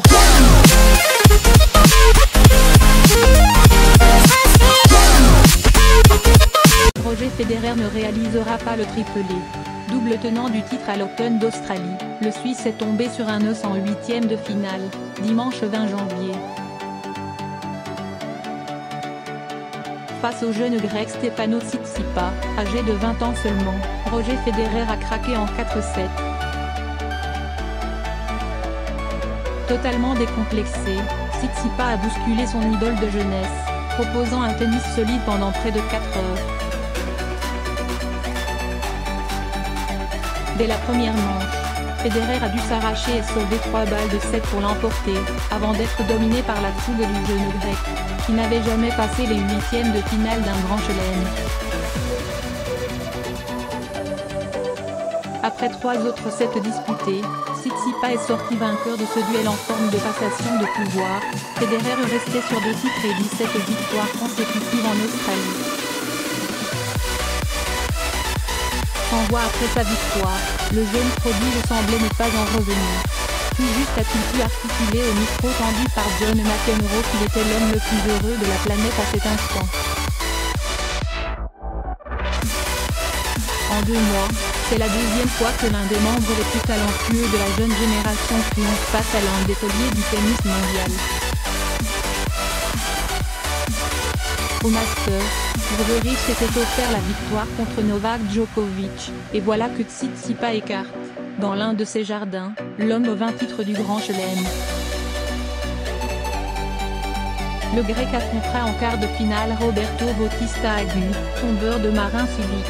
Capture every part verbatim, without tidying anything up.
go. Roger Federer ne réalisera pas le triplé. Double tenant du titre à l'Open d'Australie, le Suisse est tombé sur un os en huitième de finale, dimanche vingt janvier. Face au jeune grec Stefanos Tsitsipas, âgé de vingt ans seulement, Roger Federer a craqué en quatre sept. Totalement décomplexé, Tsitsipas a bousculé son idole de jeunesse, proposant un tennis solide pendant près de quatre heures. Dès la première manche, Federer a dû s'arracher et sauver trois balles de sept pour l'emporter, avant d'être dominé par la fougue du jeune grec, qui n'avait jamais passé les huitièmes de finale d'un grand chelem. Après trois autres sets disputés, Tsitsipas est sorti vainqueur de ce duel en forme de passation de pouvoir. Federer est resté sur deux titres et dix-sept victoires consécutives en Australie. Voit après sa victoire, le jeune prodige semblait ne pas en revenir. Tout juste a-t-il pu articuler au micro tendu par John McEnroe qu'il était l'homme le plus heureux de la planète à cet instant. En deux mois, c'est la deuxième fois que l'un des membres les plus talentueux de la jeune génération triomphe face à l'un des piliers du tennis mondial. Au Masters, Djokovic s'était offert la victoire contre Novak Djokovic, et voilà que Tsitsipas écarte, dans l'un de ses jardins, l'homme aux vingt titres du Grand Chelem. Le Grec affrontera en quart de finale Roberto Bautista Agut, tombeur de Marin Cilic.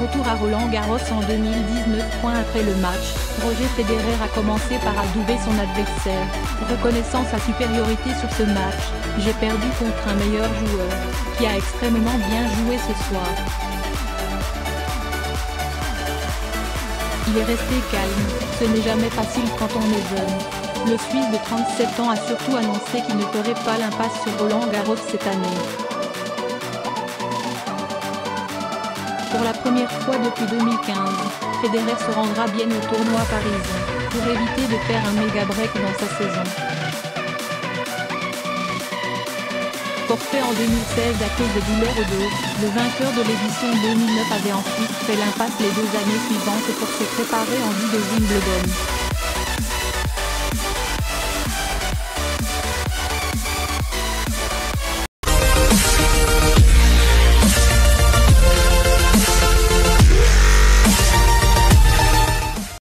Retour à Roland-Garros en deux mille dix-neuf. Après le match, Roger Federer a commencé par adouber son adversaire, reconnaissant sa supériorité sur ce match. « J'ai perdu contre un meilleur joueur, qui a extrêmement bien joué ce soir. Il est resté calme, ce n'est jamais facile quand on est jeune. » Le Suisse de trente-sept ans a surtout annoncé qu'il ne ferait pas l'impasse sur Roland-Garros cette année. Pour la première fois depuis deux mille quinze, Federer se rendra bien au tournoi parisien, pour éviter de faire un méga break dans sa saison. Forfait en deux mille seize à cause de douleurs au dos, le vainqueur de l'édition deux mille neuf avait ensuite fait l'impasse les deux années suivantes pour se préparer en vue de Wimbledon.